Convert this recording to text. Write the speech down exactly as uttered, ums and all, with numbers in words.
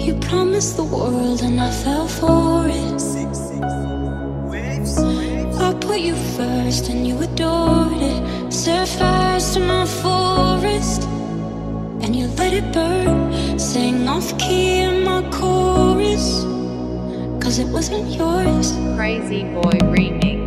You promised the world and I fell for it. I put you first and you adored it. Set fires to my forest and you let it burn. Sang off key in my chorus, cause it wasn't yours. Crazy Boy remix.